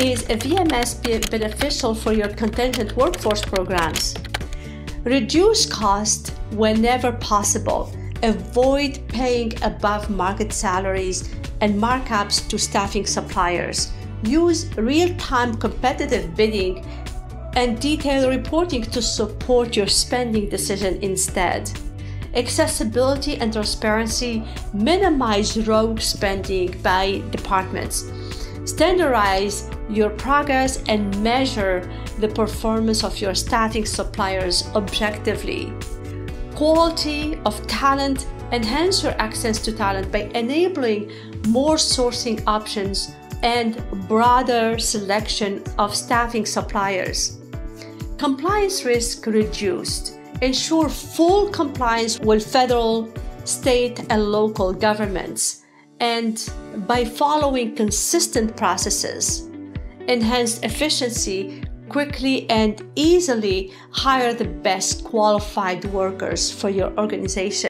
Is a VMS beneficial for your contingent workforce programs? Reduce costs whenever possible. Avoid paying above market salaries and markups to staffing suppliers. Use real-time competitive bidding and detailed reporting to support your spending decision instead. Accessibility and transparency. Minimize rogue spending by departments. Standardize your progress and measure the performance of your staffing suppliers objectively. Quality of talent. Enhance your access to talent by enabling more sourcing options and broader selection of staffing suppliers. Compliance risk reduced. Ensure full compliance with federal, state, and local governments, and by following consistent processes. Enhance efficiency. Quickly and easily hire the best qualified workers for your organization.